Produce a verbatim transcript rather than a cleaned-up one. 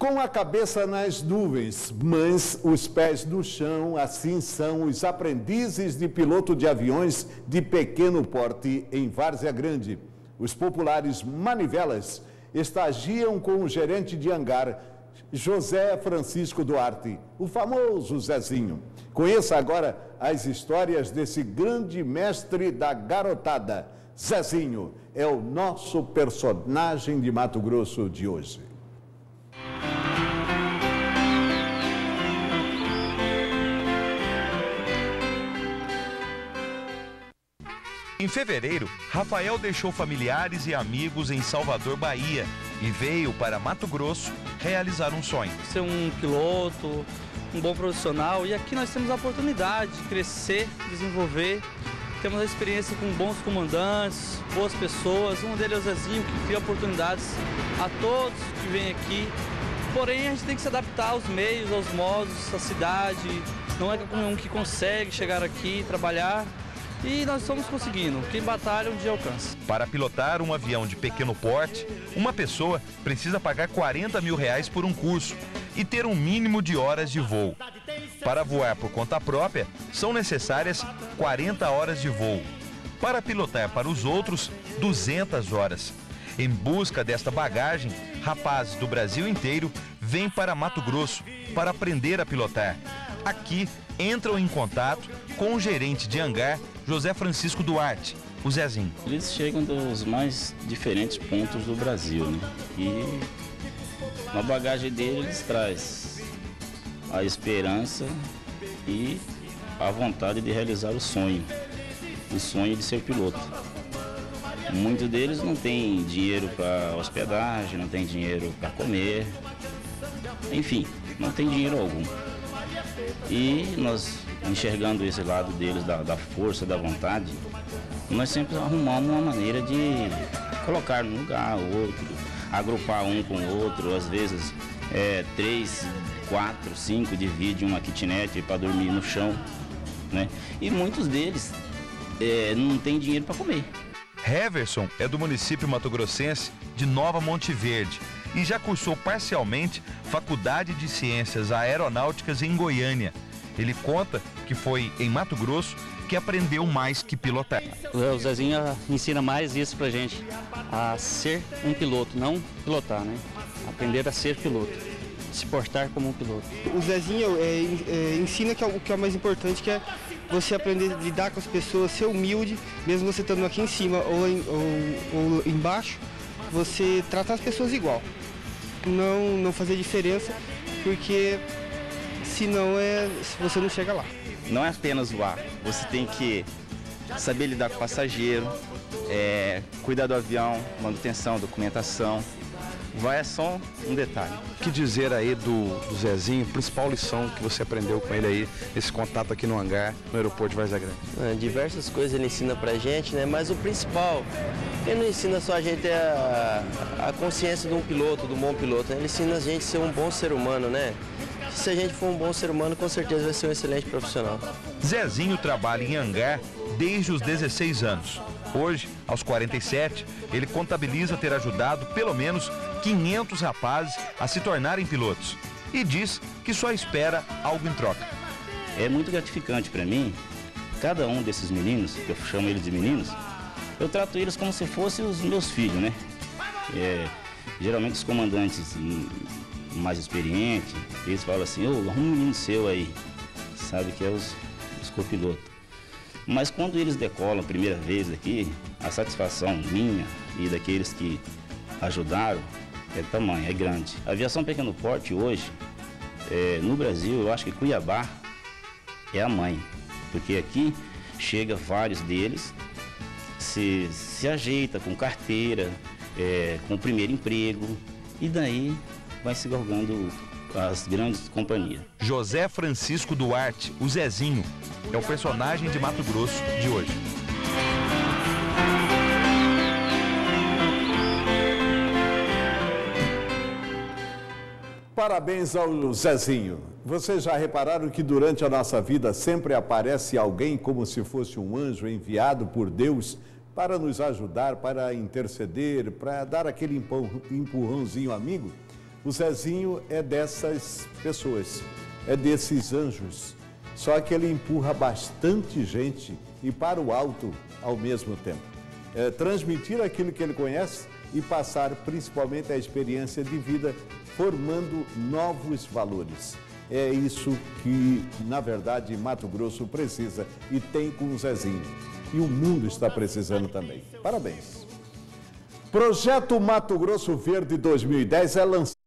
Com a cabeça nas nuvens, mas os pés no chão, assim são os aprendizes de piloto de aviões de pequeno porte em Várzea Grande. Os populares manivelas estagiam com o gerente de hangar, José Francisco Duarte, o famoso Zezinho. Conheça agora as histórias desse grande mestre da garotada. Zezinho é o nosso personagem de Mato Grosso de hoje. Em fevereiro, Rafael deixou familiares e amigos em Salvador, Bahia, e veio para Mato Grosso realizar um sonho. Ser um piloto, um bom profissional, e aqui nós temos a oportunidade de crescer, desenvolver. Temos a experiência com bons comandantes, boas pessoas. Um deles é o Zezinho, que cria oportunidades a todos que vêm aqui. Porém, a gente tem que se adaptar aos meios, aos modos, à cidade. Não é um que consegue chegar aqui e trabalhar. E nós estamos conseguindo, quem batalha um dia alcança. Para pilotar um avião de pequeno porte, uma pessoa precisa pagar quarenta mil reais por um curso e ter um mínimo de horas de voo. Para voar por conta própria, são necessárias quarenta horas de voo. Para pilotar para os outros, duzentas horas. Em busca desta bagagem, rapazes do Brasil inteiro vêm para Mato Grosso para aprender a pilotar. Aqui entram em contato com o gerente de hangar, José Francisco Duarte, o Zezinho. Eles chegam dos mais diferentes pontos do Brasil, né? E na bagagem deles eles trazem a esperança e a vontade de realizar o sonho, o sonho de ser piloto. Muitos deles não têm dinheiro para hospedagem, não têm dinheiro para comer, enfim, não tem dinheiro algum. E nós, enxergando esse lado deles, da, da força, da vontade, nós sempre arrumamos uma maneira de colocar num lugar, outro, agrupar um com o outro, às vezes é, três, quatro, cinco, divide uma kitnet para dormir no chão, né? E muitos deles é, não tem dinheiro para comer. Everson é do município mato-grossense de Nova Monte Verde e já cursou parcialmente Faculdade de Ciências Aeronáuticas em Goiânia. Ele conta que foi em Mato Grosso que aprendeu mais que pilotar. O Zezinho ensina mais isso pra gente, a ser um piloto, não pilotar, né? Aprender a ser piloto, se portar como um piloto. O Zezinho é, é, ensina que é o que é mais importante, que é você aprender a lidar com as pessoas, ser humilde, mesmo você estando aqui em cima ou, em, ou, ou embaixo, você tratar as pessoas igual. Não, não fazer diferença, porque senão é, você não chega lá. Não é apenas voar, você tem que saber lidar com o passageiro, é, cuidar do avião, manutenção, documentação. Voar é só um detalhe. O que dizer aí do, do Zezinho, principal lição que você aprendeu com ele aí, esse contato aqui no hangar, no aeroporto de Várzea Grande? Diversas coisas ele ensina pra gente, né? Mas o principal, ele não ensina só a gente a, a consciência de um piloto, de um bom piloto, né? Ele ensina a gente a ser um bom ser humano, né? Se a gente for um bom ser humano, com certeza vai ser um excelente profissional. Zezinho trabalha em hangar desde os dezesseis anos. Hoje, aos quarenta e sete, ele contabiliza ter ajudado pelo menos quinhentos rapazes a se tornarem pilotos e diz que só espera algo em troca. É muito gratificante para mim, cada um desses meninos, que eu chamo eles de meninos, eu trato eles como se fossem os meus filhos, né? É, geralmente os comandantes mais experientes, eles falam assim, ô, arruma um menino seu aí, sabe que é os, os copilotos. Mas quando eles decolam a primeira vez daqui, a satisfação minha e daqueles que ajudaram é tamanho, é grande. A aviação pequeno porte hoje, é, no Brasil, eu acho que Cuiabá é a mãe, porque aqui chega vários deles, se, se ajeita com carteira, é, com o primeiro emprego, e daí vai se galgando as grandes companhias. José Francisco Duarte, o Zezinho, é o personagem de Mato Grosso de hoje. Parabéns ao Zezinho. Vocês já repararam que durante a nossa vida sempre aparece alguém como se fosse um anjo enviado por Deus para nos ajudar, para interceder, para dar aquele empurrãozinho amigo? O Zezinho é dessas pessoas, é desses anjos. Só que ele empurra bastante gente e para o alto ao mesmo tempo. É, transmitir aquilo que ele conhece e passar principalmente a experiência de vida, formando novos valores. É isso que, na verdade, Mato Grosso precisa e tem com o Zezinho. E o mundo está precisando também. Parabéns. Projeto Mato Grosso Verde dois mil e dez é lançado.